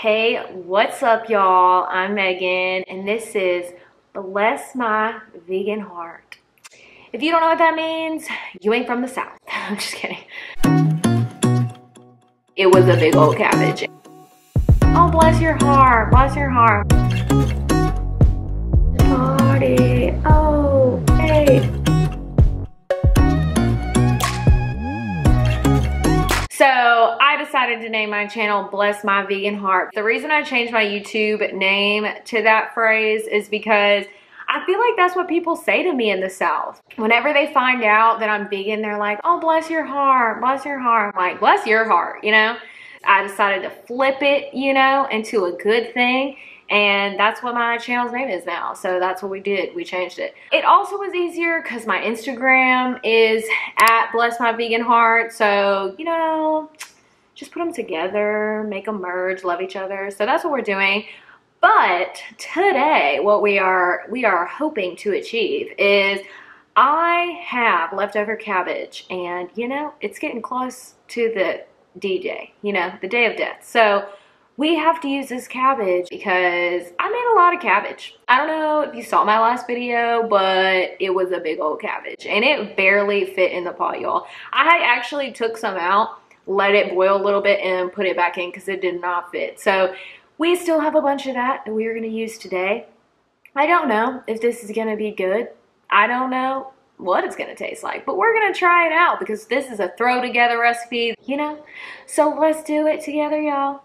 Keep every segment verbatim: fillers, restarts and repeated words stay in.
Hey, what's up, y'all? I'm Megan, and this is Bless My Vegan Heart. If you don't know what that means, you ain't from the South. I'm just kidding. It was a big old cabbage. Oh, bless your heart, bless your heart. Party, oh, hey. So I decided to name my channel Bless My Vegan Heart. The reason I changed my YouTube name to that phrase is because I feel like that's what people say to me in the South. Whenever they find out that I'm vegan, they're like, oh, bless your heart, bless your heart. I'm like, bless your heart, you know? I decided to flip it, you know, into a good thing. And that's what my channel's name is now. So that's what we did. We changed it. It also was easier because my Instagram is at Bless My Vegan Heart. So, you know, just put them together, make them merge, love each other. So that's what we're doing. But today, what we are, we are hoping to achieve is I have leftover cabbage. And, you know, it's getting close to the D-Day, you know, the day of death. So we have to use this cabbage because I made a lot of cabbage. I don't know if you saw my last video, but it was a big old cabbage and it barely fit in the pot, y'all. I actually took some out, let it boil a little bit and put it back in because it did not fit. So we still have a bunch of that that we are gonna use today. I don't know if this is gonna be good. I don't know what it's gonna taste like, but we're gonna try it out because this is a throw together recipe, you know? So let's do it together, y'all.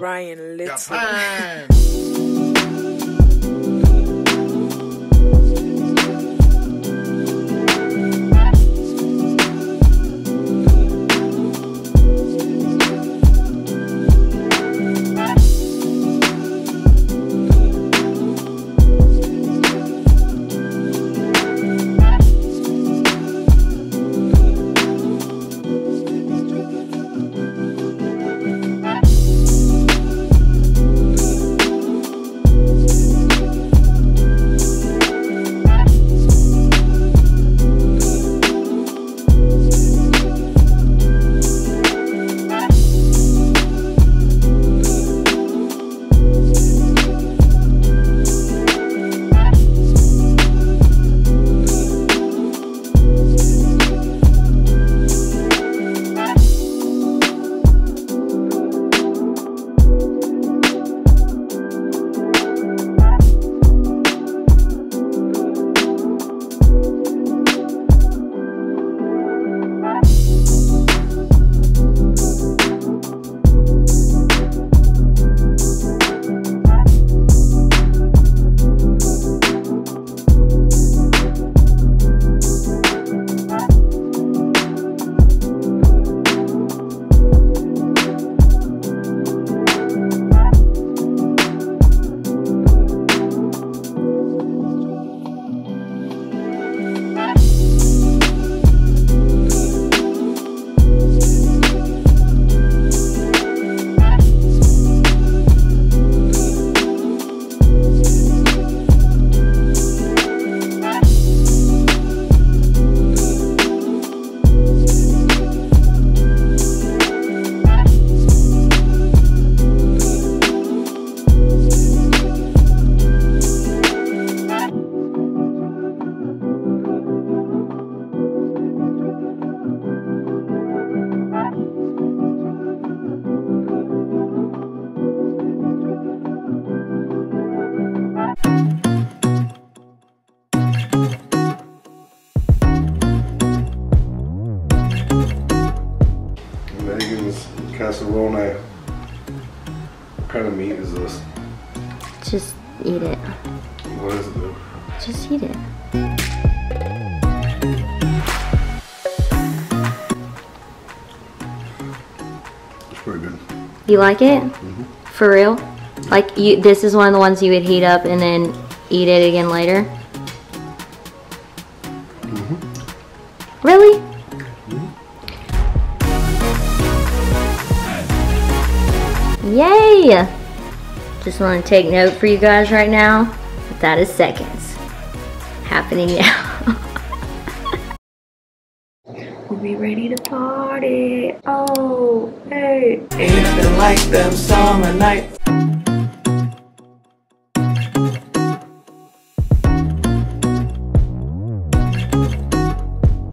Ryan Little. Thank you. little knife. What kind of meat is this? Just eat it. What is it though? Just eat it. It's pretty good. You like it? Mm-hmm. For real? Like you, this is one of the ones you would heat up and then eat it again later? Mm-hmm. Really? Mm-hmm. Yay! Just want to take note for you guys right now. That is seconds. Happening now. We'll be ready to party. Oh, hey. Ain't nothing like them summer nights.